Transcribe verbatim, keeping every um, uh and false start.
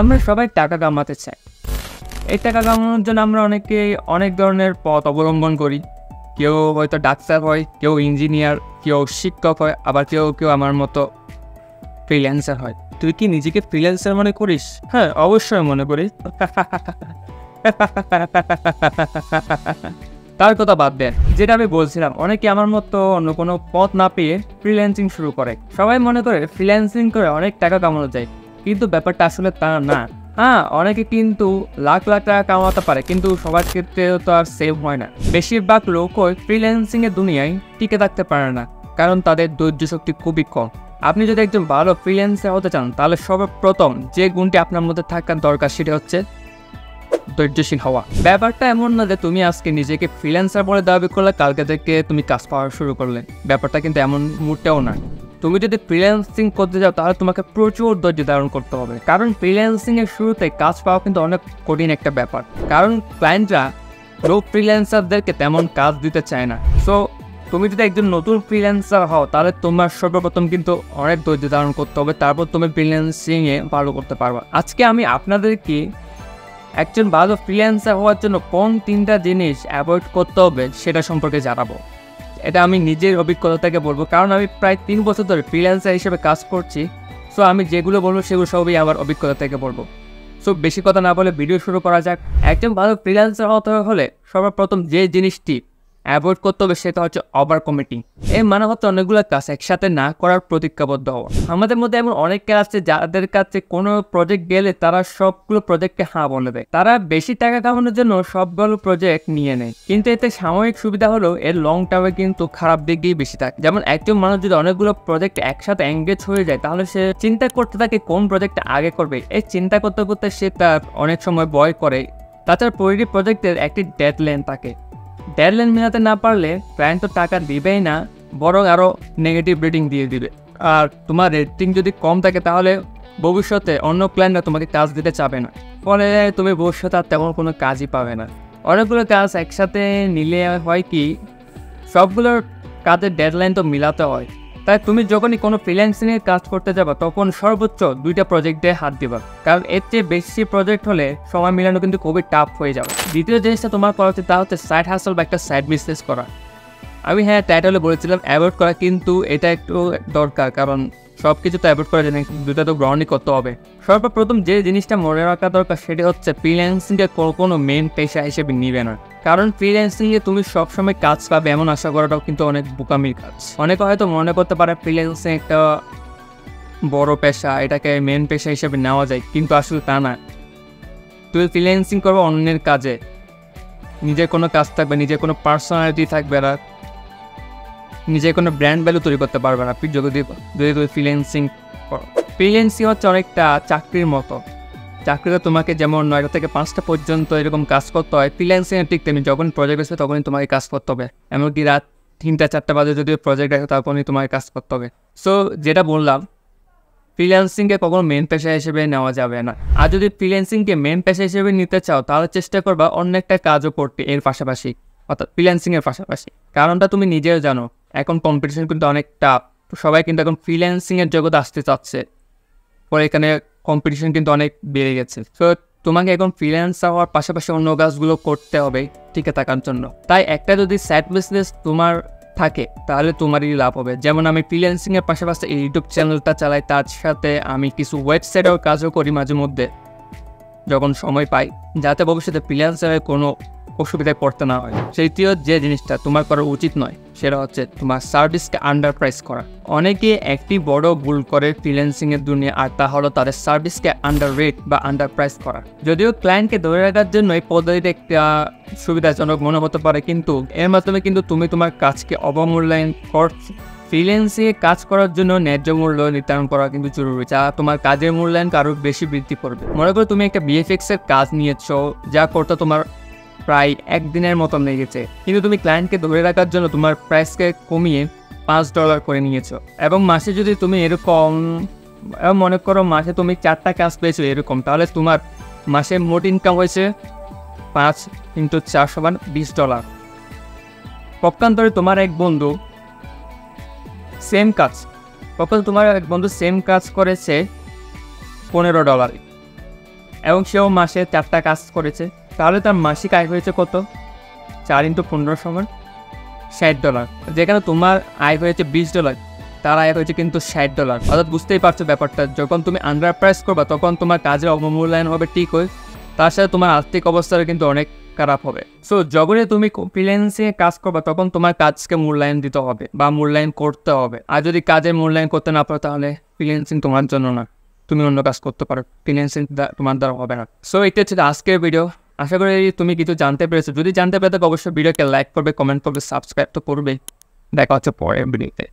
আমরা সবাই টাকা কামাতে চাই। এই টাকা কামানোর জন্য আমরা অনেকে অনেক ধরনের পথ অবলম্বন করি। কেউ হয়তো ডাক্তার হয়, কেউ ইঞ্জিনিয়ার, কেউ শিক্ষক হয়, আবার কেউ কেউ আমার মতো ফ্রিল্যান্সার হয়। তুই কি নিজেকে ফ্রিল্যান্সার মনে করিস? হ্যাঁ, অবশ্যই মনে করিস। তার কথা বাদ দেন, যেটা আমি বলছিলাম, অনেকে আমার মতো অন্য কোনো পথ না পেয়ে ফ্রিল্যান্সিং শুরু করে। সবাই মনে করে ফ্রিল্যান্সিং করে অনেক টাকা কামানো যায়, কিন্তু ব্যাপারটা আসলে তা না। হ্যাঁ, অনেকে কিন্তু লাখ লাখ টাকা কামাতে পারে, কিন্তু সবার ক্ষেত্রে তো আর সেভ হয় না। বেশিরভাগ লোকই ফ্রিল্যান্সিংয়ের দুনিয়ায় টিকে থাকতে পারে না, কারণ তাদের ধৈর্য শক্তি খুবই কম। আপনি যদি একজন ভালো ফ্রিল্যান্সার হতে চান, তাহলে সর্বপ্রথম যে গুণটি আপনার মধ্যে থাকার দরকার সেটা হচ্ছে ধৈর্যশীল হওয়া। ব্যাপারটা এমন না যে তুমি আজকে নিজেকে ফ্রিল্যান্সার বলে দাবি করলে কালকে থেকে তুমি কাজ পাওয়া শুরু করলে, ব্যাপারটা কিন্তু এমন মোটেও না। তুমি যদি ফ্রিল্যান্সিং করতে যাও, তাহলে তোমাকে প্রচুর ধৈর্য ধারণ করতে হবে, কারণ ফ্রিল্যান্সিংয়ের শুরুতে কাজ পাওয়া কিন্তু অনেক কঠিন একটা ব্যাপার, কারণ ক্লায়েন্টরা লো ফ্রিল্যান্সারদেরকে তেমন কাজ দিতে চায় না। সো তুমি যদি একজন নতুন ফ্রিল্যান্সার হও, তাহলে তোমার সর্বপ্রথম কিন্তু অনেক ধৈর্য ধারণ করতে হবে, তারপর তুমি ফ্রিল্যান্সিংয়ে ভালো করতে পারবা। আজকে আমি আপনাদেরকে একজন ভালো ফ্রিল্যান্সার হওয়ার জন্য কোন তিনটা জিনিস অ্যাভয়েড করতে হবে সেটা সম্পর্কে জানাবো। এটা আমি নিজের অভিজ্ঞতা থেকে বলবো, কারণ আমি প্রায় তিন বছর ধরে ফ্রিল্যান্সার হিসেবে কাজ করছি। সো আমি যেগুলো বলবো সেগুলো সবই আমার অভিজ্ঞতা থেকে বলবো। সো বেশি কথা না বলে ভিডিও শুরু করা যাক। একজন ভালো ফ্রিল্যান্সার হতে হলে সর্বপ্রথম যে জিনিসটি অ্যাভয়েড করতে হবে সেটা হচ্ছে ওভার কমিটিং। এর মানে হচ্ছে অনেকগুলো কাজ একসাথে না করার প্রতিজ্ঞাবদ্ধ হওয়া। আমাদের মধ্যে এমন অনেক কাজ আছে যাদের কাছে কোনো প্রজেক্ট গেলে তারা সবগুলো প্রজেক্টকে হ্যাঁ বলে দেয়। তারা বেশি টাকা কামানোর জন্য সবগুলো প্রজেক্ট নিয়ে নেয়, কিন্তু এতে সাময়িক সুবিধা হলেও এর লং টার্মে কিন্তু খারাপ দিকেই বেশি থাকে। যেমন একজন মানুষ যদি অনেকগুলো প্রজেক্ট একসাথে এঙ্গেজ হয়ে যায়, তাহলে সে চিন্তা করতে থাকে কোন প্রজেক্টটা আগে করবে। এই চিন্তা করতে করতে সে তার অনেক সময় ব্যয় করে। তাছাড়া প্রতিটি প্রজেক্টের একটি ডেডলাইন থাকে, ডেডলাইন মেলাতে না পারলে ক্লায়েন্ট তো টাকা দিবেই না, বরং আরও নেগেটিভ রেটিং দিয়ে দিবে। আর তোমার রেটিং যদি কম থাকে, তাহলে ভবিষ্যতে অন্য ক্লায়েন্টরা তোমাকে কাজ দিতে চাবে না, ফলে তুমি ভবিষ্যতে আর তেমন কোনো কাজই পাবে না। অনেকগুলো কাজ একসাথে নিলে হয় কি, সবগুলোর কাজের ডেডলাইন তো মিলাতে হয়। তাই তুমি যখনই কোনো ফ্রিল্যান্সিংয়ে কাজ করতে যাবা, তখন সর্বোচ্চ দুইটা প্রজেক্টে হাত দিবা, কারণ এর চেয়ে বেশি প্রজেক্ট হলে সময় মেলানো কিন্তু খুবই টাফ হয়ে যাবে। দ্বিতীয় জিনিসটা তোমার করা উচিত তা হচ্ছে সাইড হাসল বা একটা সাইড বিজনেস করা। আমি হ্যাঁ টাইটেলে বলেছিলাম অ্যাভয়েড করা, কিন্তু এটা একটু দরকার, কারণ সব কিছু তো অ্যাভয়েড করা যায় না, দুটা তো গ্রহণই করতে হবে। সর্বপ্রথম যে জিনিসটা মনে রাখা দরকার সেটি হচ্ছে ফ্রিল্যান্সিংকে কোনো মেন পেশা হিসেবে নিবে না, কারণ ফ্রিল্যান্সিংয়ে তুমি সবসময় কাজ পাবে এমন আশা করাটাও কিন্তু অনেক বোকামির কাজ। অনেকে হয়তো মনে করতে পারে ফ্রিল্যান্সিং একটা বড় পেশা, এটাকে মেন পেশা হিসেবে নেওয়া যায়, কিন্তু আসলে তা না। তুমি ফ্রিল্যান্সিং করবে অন্যের কাজে, নিজের কোনো কাজ থাকবে, নিজের কোনো পার্সোনালিটি থাকবে না, নিজে কোনো ব্র্যান্ড ভ্যালু তৈরি করতে পারবে না যদি যদি তুমি ফ্রিল্যান্সিং করো। ফ্রিল্যান্সিং হচ্ছে অনেকটা চাকরির মতো। চাকরিতে তোমাকে যেমন নয়টা থেকে পাঁচটা পর্যন্ত এরকম কাজ করতে হয়, ফ্রিল্যান্সিংয়ে ঠিক তেমনি। যখন প্রজেক্ট আসবে তখনই তোমাকে কাজ করতে হবে, এমনকি রাত তিনটা চারটা বাজে যদি প্রজেক্ট আসে তখনই তোমাকে কাজ করতে হবে। সো যেটা বললাম, ফ্রিল্যান্সিংকে কখনো মেন পেশা হিসেবে নেওয়া যাবে না। আর যদি ফ্রিল্যান্সিংকে মেন পেশা হিসেবে নিতে চাও, তাহলে চেষ্টা করবা অন্য একটা কাজও করতে এর পাশাপাশি, অর্থাৎ ফ্রিল্যান্সিংয়ের পাশাপাশি। কারণটা তুমি নিজেও জানো, এখন কম্পিটিশন কিন্তু অনেক টাফ। সবাই কিন্তু এখন ফ্রিল্যান্সিংয়ের জগতে আসতে চাচ্ছে, পরে এখানে কম্পিটিশন কিন্তু অনেক বেড়ে গেছে। সো তোমাকে এখন ফ্রিল্যান্সার হওয়ার পাশাপাশি অন্য কাজগুলো করতে হবে টিকে থাকার জন্য। তাই একটা যদি সাইড বিজনেস তোমার থাকে, তাহলে তোমারই লাভ হবে। যেমন আমি ফ্রিল্যান্সিংয়ের পাশাপাশি ইউটিউব চ্যানেলটা চালাই, তার সাথে আমি কিছু ওয়েবসাইটেও কাজও করি মাঝে মধ্যে যখন সময় পাই, যাতে ভবিষ্যতে ফ্রিল্যান্সারে কোনো অসুবিধায় পড়তে না হয়। তৃতীয় যে জিনিসটা তোমার করা উচিত নয় সেটা হচ্ছে তোমার সার্ভিসকে আন্ডার প্রাইস করা। অনেকে একটি বড় ভুল করে ফ্রিল্যান্সিংয়ের দুনিয়া, আর তা হলো তাদের সার্ভিসকে আন্ডার রেট বা আন্ডার প্রাইস করা। যদিও ক্লায়েন্টকে ধরে রাখার জন্য এই পদ্ধতিটা একটা সুবিধাজনক মনে হতে পারে, কিন্তু এর মাধ্যমে কিন্তু তুমি তোমার কাজকে অবমূল্যায়ন করছো। ফ্রিল্যান্সিংয়ে কাজ করার জন্য ন্যায্য মূল্য নির্ধারণ করা কিন্তু জরুরি, যা তোমার কাজের মূল্যায়নকে আরও বেশি বৃদ্ধি করবে। মনে করো তুমি একটা বিএফএক্সের কাজ নিয়েছো, যা করতে তোমার প্রায় একদিনের মতন লেগেছে, কিন্তু তুমি ক্লায়েন্টকে ধরে রাখার জন্য তোমার প্রাইসকে কমিয়ে পাঁচ ডলার করে নিয়েছো। এবং মাসে যদি তুমি এরকম মনে করো মাসে তুমি চারটা কাজ পেয়েছো এরকম, তাহলে তোমার মাসে মোট ইনকাম হয়েছে পাঁচ ইন্টু চার সমান বিশ ডলার। পক্ষান্তরে তোমার এক বন্ধু সেম কাজ পক্ষান্তরে তোমার এক বন্ধু সেম কাজ করেছে পনেরো ডলারে। এবং সেও মাসে চারটা কাজ করেছে, তাহলে তার মাসিক আয় হয়েছে কত? চার ইন্টু পনেরো সমান ষাট ডলার। যেখানে তোমার আয় হয়েছে বিশ ডলার, তার আয় হয়েছে কিন্তু ষাট ডলার। অর্থাৎ বুঝতেই পারছো ব্যাপারটা, যখন তুমি আন্ডার প্রাইস করবা তখন তোমার কাজের অবমূল্যায়ন হবে ঠিক হয়ে, তার সাথে তোমার আর্থিক অবস্থাটা কিন্তু অনেক খারাপ হবে। সো যখনই তুমি ফ্রিল্যান্সিং এ কাজ করবা তখন তোমার কাজকে মূল্যায়ন দিতে হবে বা মূল্যায়ন করতে হবে। আর যদি কাজের মূল্যায়ন করতে না পারো তাহলে ফ্রিল্যান্সিং তোমার জন্য না, তুমি অন্য কাজ করতে পারো, ফ্রিল্যান্সিং তোমার দ্বারা হবে না। সো এটা হচ্ছে আজকের ভিডিও, আশা করি তুমি কিছু জানতে পেরেছো। যদি জানতে পারো তাহলে অবশ্যই ভিডিওকে লাইক করবে, কমেন্ট করবে, সাবস্ক্রাইব তো করবে। দেখা হচ্ছে পরের ভিডিওতে।